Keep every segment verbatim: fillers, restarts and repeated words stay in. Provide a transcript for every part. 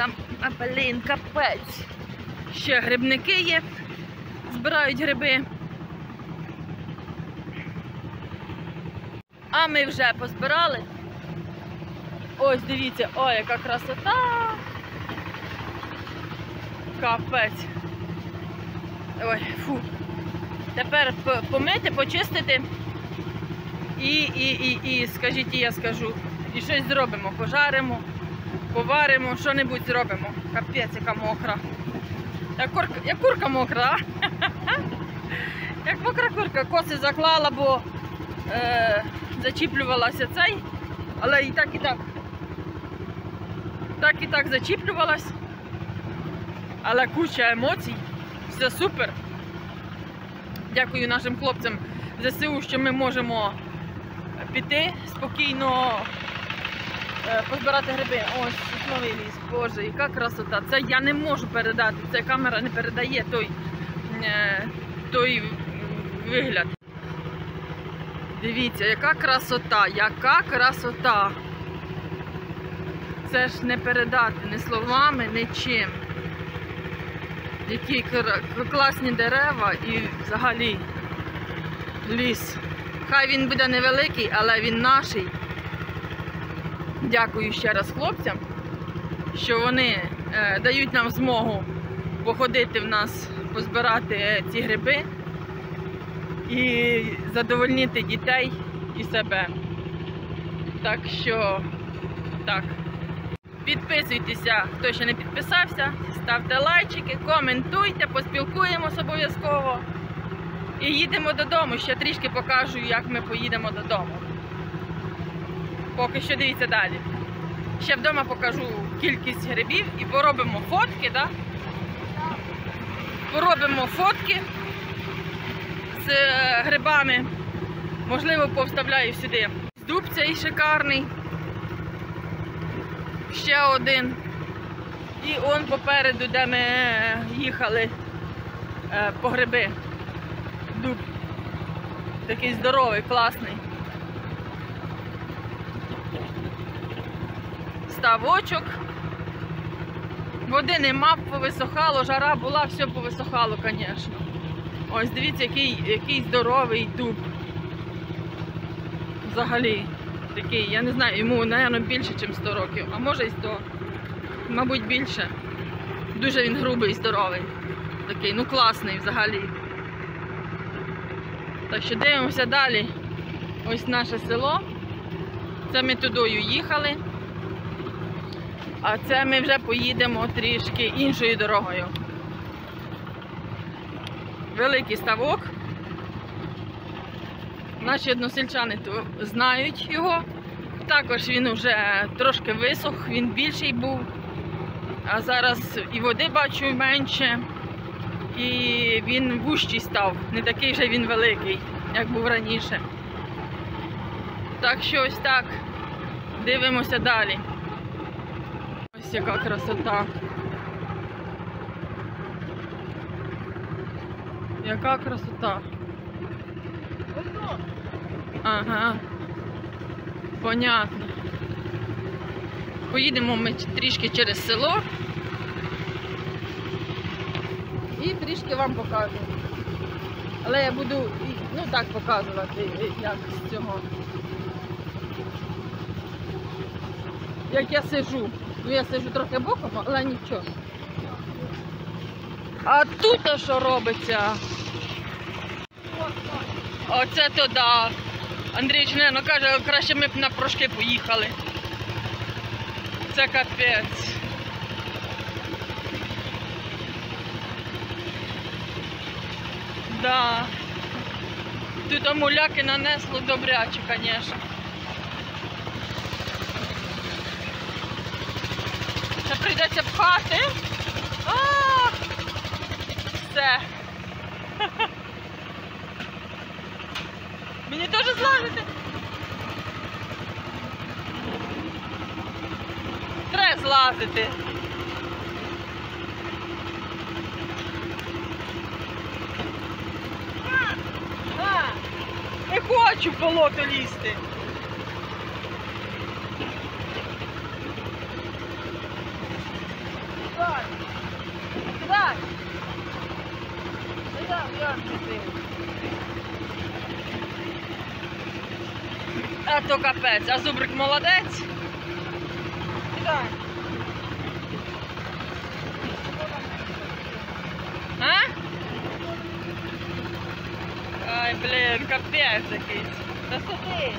Там, блін, капець. Ще грибники є, збирають гриби. А ми вже позбирали. Ось, дивіться, ой, яка красота. Капець. Ой, фу. Тепер помити, почистити. І, і, і, і, скажіть, і я скажу. І щось зробимо. Пожаримо, поваримо, що-небудь зробимо. Капець, яка мокра. Як курка, як курка мокра, а? Як мокра курка. Коси заклала, бо е, зачіплювалася цей. Але і так, і так. Так і так зачіплювалась. Але куча емоцій. Все супер. Дякую нашим хлопцям зе се у, що ми можемо піти спокійно позбирати гриби. Ось, сосновий ліс, боже, яка красота. Це я не можу передати, ця камера не передає той, той вигляд. Дивіться, яка красота, яка красота. Це ж не передати ні словами, нічим. Які класні дерева і взагалі ліс. Хай він буде невеликий, але він наший. Дякую ще раз хлопцям, що вони е, дають нам змогу походити в нас, позбирати е, ці гриби і задовольнити дітей і себе. Так що, так. Підписуйтеся, хто ще не підписався, ставте лайчики, коментуйте, поспілкуємося обов'язково. І їдемо додому, ще трішки покажу, як ми поїдемо додому. Поки що дивіться далі. Ще вдома покажу кількість грибів і поробимо фотки, да? Поробимо фотки з грибами. Можливо, повставляю сюди. Дуб цей шикарний. Ще один. І он попереду, де ми їхали по гриби. Дуб. Такий здоровий, класний. Ставочок. Води нема, повисохало, жара була, все повисохало, звісно. Ось, дивіться, який, який здоровий дуб. Взагалі. Такий, я не знаю, йому, мабуть, більше, ніж сто років, а може і сто, мабуть, більше. Дуже він грубий і здоровий. Такий, ну класний взагалі. Так що дивимося далі. Ось наше село. Це ми тудою їхали. А це ми вже поїдемо трішки іншою дорогою. Великий ставок. Наші односельчани знають його. Також він вже трошки висох, він більший був. А зараз і води бачу менше. І він вущий став. Не такий вже він великий, як був раніше. Так що ось так. Дивимося далі. Ось яка красота. Яка красота. Ага, понятно. Поїдемо ми трішки через село і трішки вам покажу. Але я буду, ну так, показувати, як з цього. Як я сижу. Ну я сижу трохи боком, але нічого. А тут що робиться? Оце то да. Андрійович, ну, каже, краще ми б на прошки поїхали. Це капець. Да. Тут муляки нанесло добряче, звісно. Це прийдеться пхати. А-а-а! Все. Мені теж злазити? Треба злазити. Не хочу в болото лізти. А то капець, а Зубрик молодець. Так. А? Ай, блін, капець якийсь. Та сиди.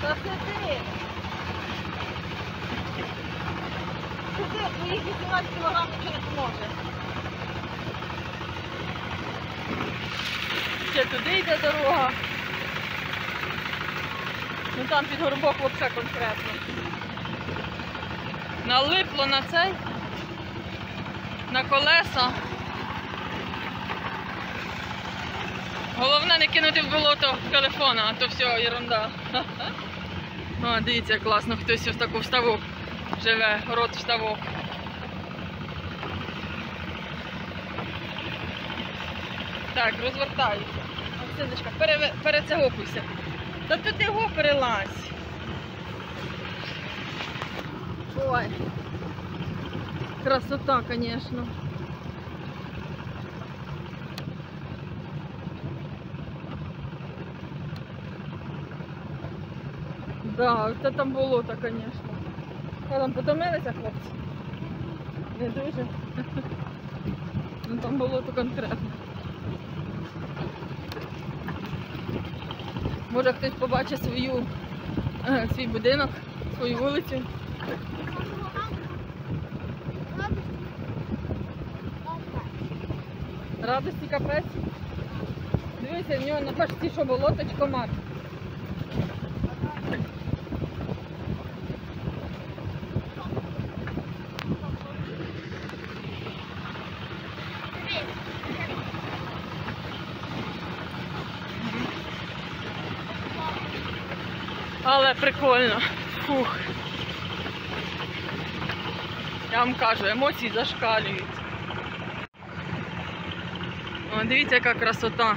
Та сиди. Сиди, твоїх вісімнадцять кілограмів нічого не поможе. Ще туди йде дорога. Ну там під горбок вообще конкретно. Налипло на цей, на колеса. Головне не кинути в болото телефона, а то все, ерунда. О, дивіться, класно, хтось в таку вставок живе, город вставок. Так, розвертаюся. Синочка, пере, перецягопуйся. Та тут його перелазь. Ой, красота, звісно. Да, це там болото, звісно. А там потомилися хлопці? Не дуже. Ну там болото конкретно. Може хтось побачить свою, свій будинок, свою вулицю. Радості капець. Дивіться, в нього на пашці що болоточко мати. Але прикольно. Фух. Я вам кажу, емоції зашкалюють. О, дивіться, яка красота.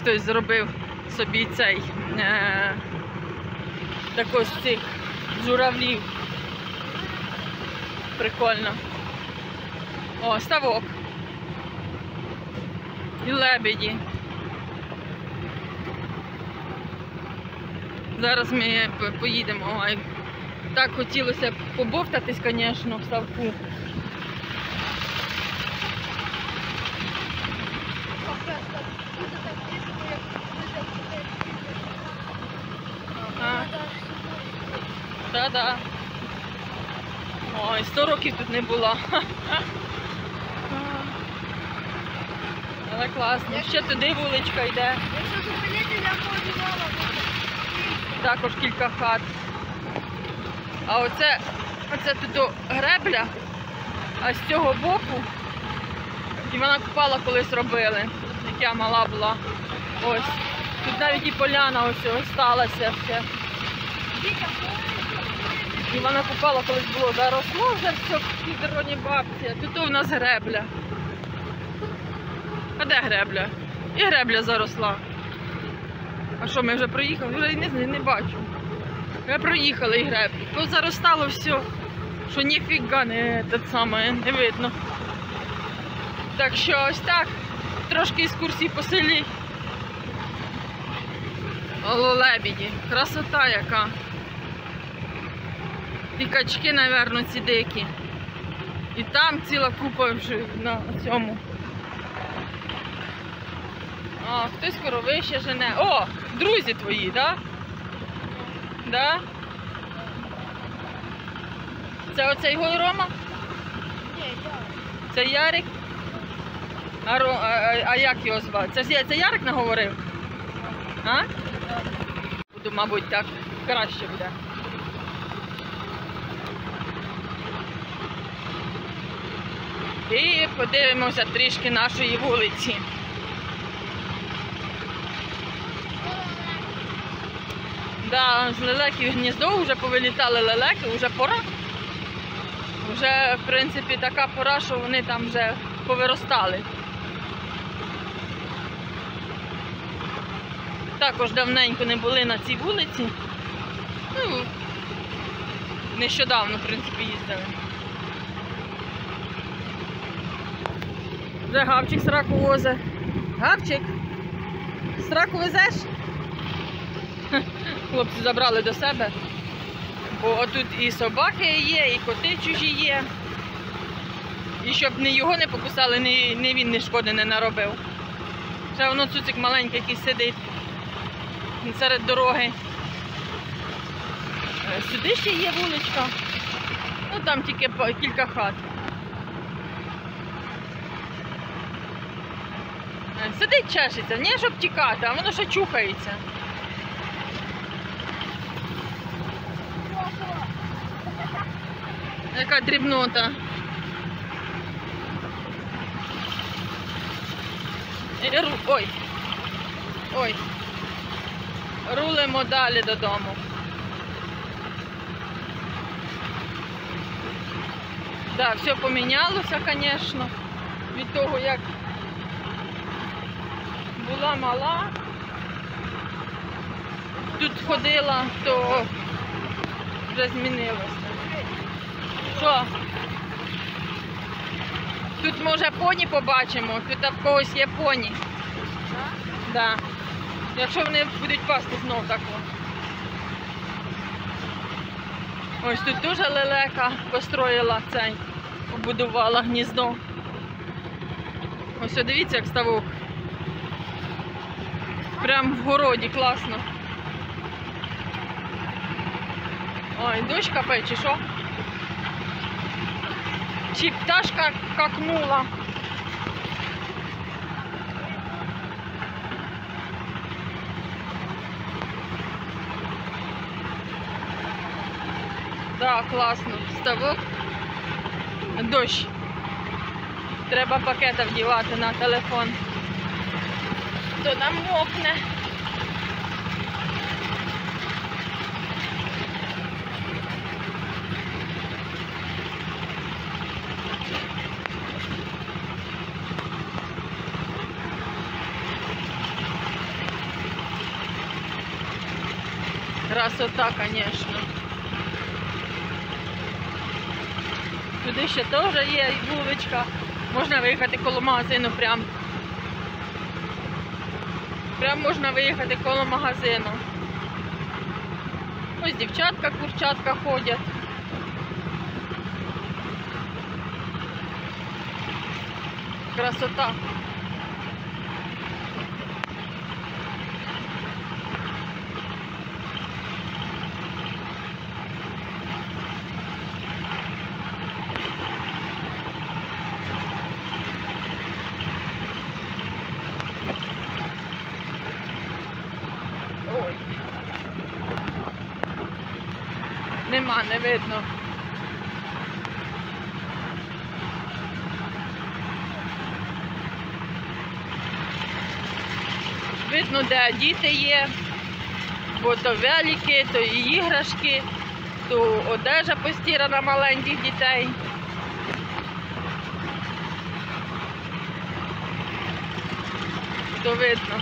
Хтось зробив собі цей е так ось цих журавлів. Прикольно. О, ставок. І лебеді. Зараз ми поїдемо. Так хотілося б побовтатись, звісно, в ставку. Та-да. Ой, сто років тут не була. Але класно. Ще туди вуличка йде. Якщо зупинити, я пообідала. Також кілька хат. А оце, оце тут гребля, а з цього боку, і вона купала колись робили, як я мала була. Ось. Тут навіть і поляна ось осталася ще. І вона купала колись було, заросло вже все в здоровій бабці. Тут у нас гребля. А де гребля? І гребля заросла. А що, ми вже проїхали? Вже не, не бачу. Ми проїхали і греблі. Позаростало все, що ніфіга не, те саме, не видно. Так що ось так, трошки екскурсії по селі. Лебеді, красота яка. І качки, мабуть, ці дикі. І там ціла купа вже на цьому. А, хтось корови ще жене. О, друзі твої, так? Да? Да? Це оцей його Рома? Ні, Ярик. Це Ярик? А, а, а як його звати? Це, це Ярик наговорив? А? Буду, мабуть, так краще буде. І подивимося трішки нашої вулиці. Да, з лелеків гніздо вже повилітали лелеки, вже пора. Вже, в принципі, така пора, що вони там вже повиростали. Також давненько не були на цій вулиці. Ну, нещодавно, в принципі, їздили. Вже Гавчик сраку возе. Гавчик, сраку везеш? Хлопці забрали до себе. Бо отут і собаки є, і коти чужі є. І щоб не його не покусали, не, не він не шкоди не наробив. Ще воно цуцик маленький якийсь сидить серед дороги. Сюди ще є вуличка. Ну там тільки кілька хат. Сидить, чешеться, не щоб тікати, а воно ще чухається. Яка дрібнота. Ой, ой. Рулимо далі додому. Так, да, все помінялося, звісно, від того, як була мала, тут ходила, то вже змінилося. Що? Тут, може, поні побачимо, тут в когось є поні. Да. Якщо вони будуть пасти знов так. Ось тут дуже лелека построїла цей, побудувала гніздо. Ось, дивіться, як ставок. Прям в городі, класно. Ой, дощ капає, чи що? Чи пташка какнула? Так, да, класно. Ставок. Дощ. Треба пакета вдівати на телефон. То намокне. Красота, звісно. Туди ще теж є вуличка. Можна виїхати коло магазину прямо. Прямо можна виїхати коло магазину. Ось дівчатка, курчатка ходять. Красота. Нема, не видно. Видно, де діти є, бо то велики, то і іграшки, то одежа постірана маленьких дітей. То видно.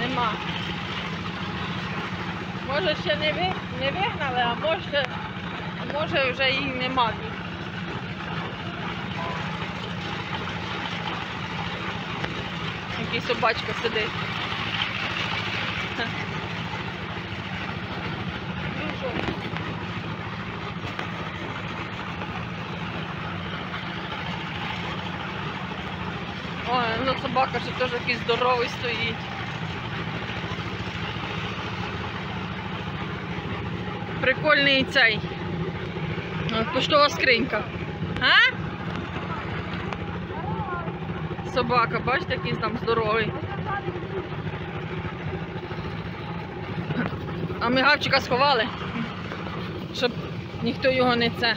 Нема. Може ще не, ви, не вигнали, а може, може вже і нема. Який собачка сидить. О, ну собака ще теж якийсь здоровий стоїть. Прикольний цей. Поштова скринька. А? Собака, бачите, який там здоровий. А ми Гавчика сховали, щоб ніхто його не це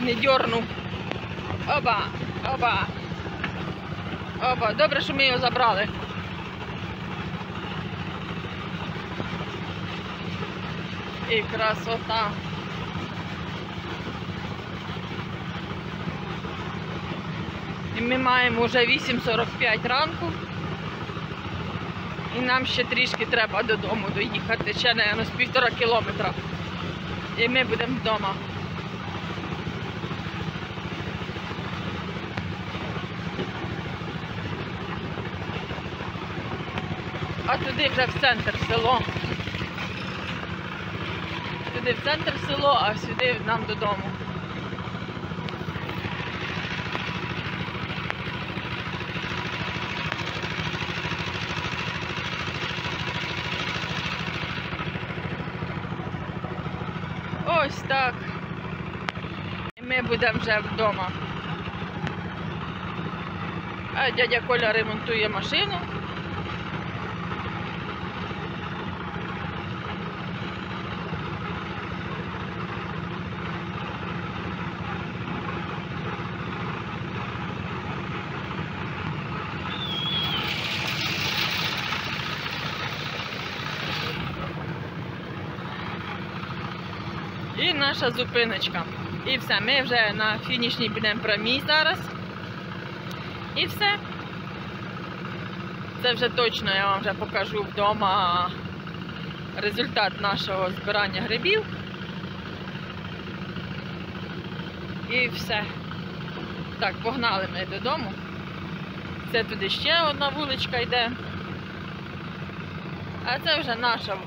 не дьорнув. Оба, оба. Оба. Добре, що ми його забрали. І красота. І ми маємо вже вісім сорок п'ять ранку. І нам ще трішки треба додому доїхати. Ще, мабуть, з півтора кілометра. І ми будемо вдома. а туди вже в центр село. Туди в центр село, а сюди нам додому. Ось так. І ми будемо вже вдома. А дядя Коля ремонтує машину. І наша зупиночка. І все, ми вже на фінішній підемо прямій зараз. І все. Це вже точно я вам вже покажу вдома результат нашого збирання грибів. І все. Так, погнали ми додому. Це туди ще одна вуличка йде. А це вже наша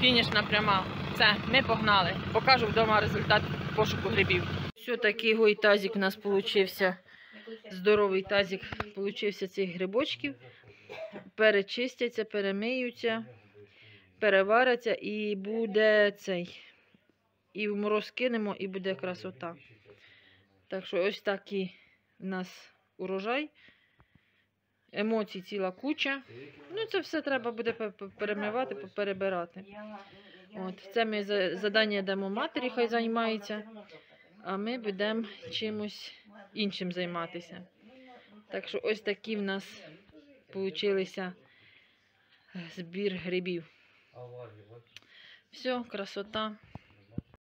фінішна пряма. Все, ми погнали. Покажу вдома результат пошуку грибів. Ось такий гой тазик у нас получився. Здоровий тазик получився цих грибочків. Перечистяться, перемиються, переваряться і буде цей. І в мороз кинемо, і буде красота. Так що ось такий у нас урожай. Емоцій ціла куча. Ну це все треба буде перемивати, перебирати. От, це ми завдання дамо матері, хай займається, а ми будемо чимось іншим займатися. Так що ось такі в нас вийшли збір грибів. Все, красота.